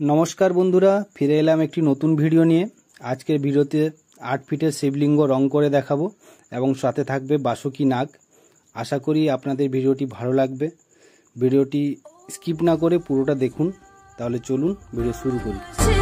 नमस्कार बंधुरा फिरे एलाम एक नतून भिडियो निये। आजकेर भिडियोते 8 ফিটের शिवलिंग रंग करे देखाबो एबं साथे थाकबे बासुकी नाग। आशा करी आपनादेर भिडियोटी भालो लागबे। भिडियोटी स्किप ना करे पुरोटा देखुन। ताहले चलुन भिडियो शुरू करी।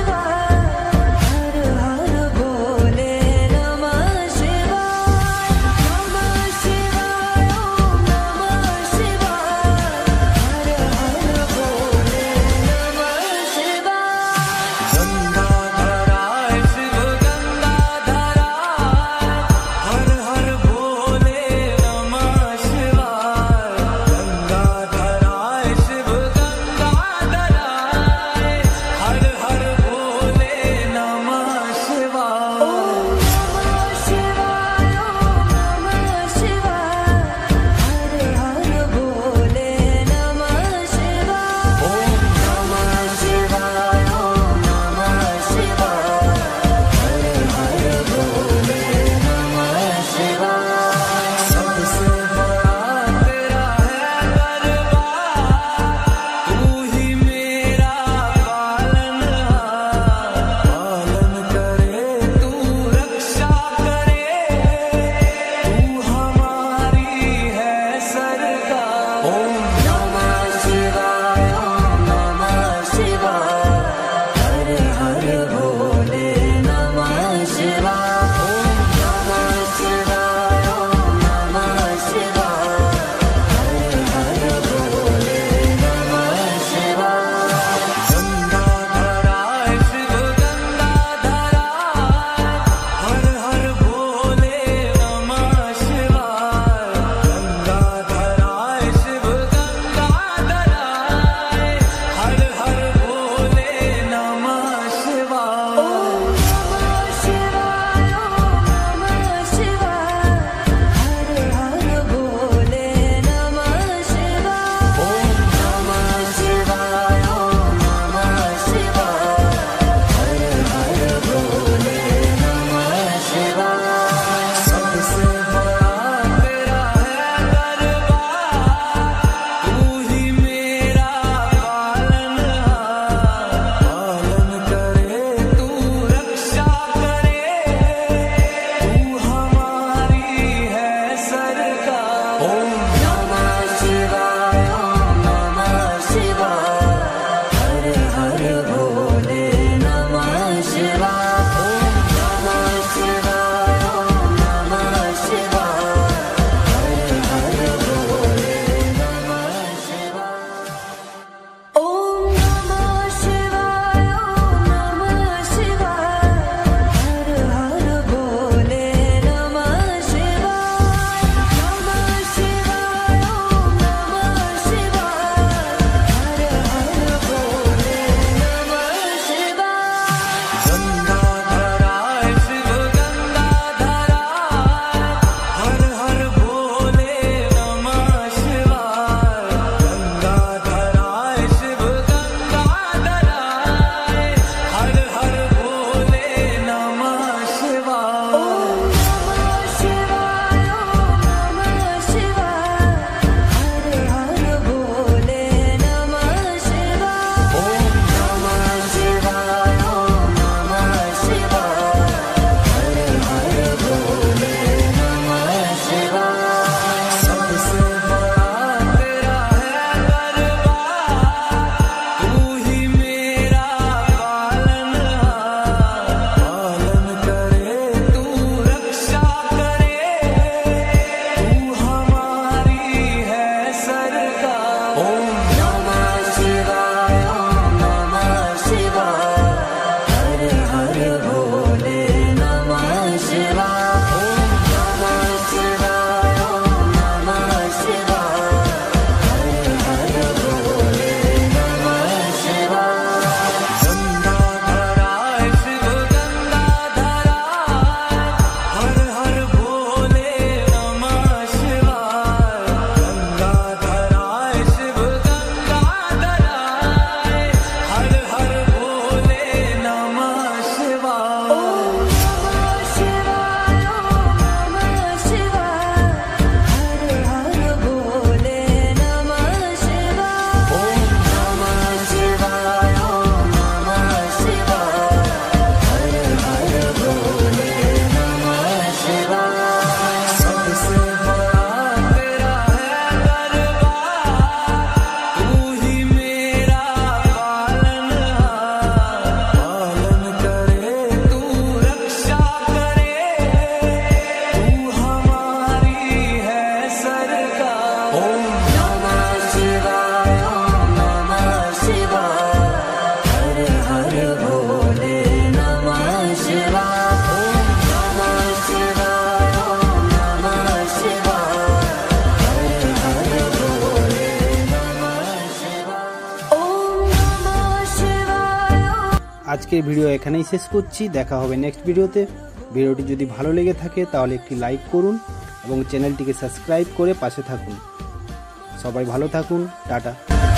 আজকের ভিডিও এখানেই শেষ করছি। দেখা হবে নেক্সট ভিডিওতে। ভিডিওটি যদি ভালো লেগে থাকে তাহলে একটি লাইক করুন এবং চ্যানেলটিকে সাবস্ক্রাইব করে পাশে থাকুন। সবাই ভালো থাকুন, টাটা।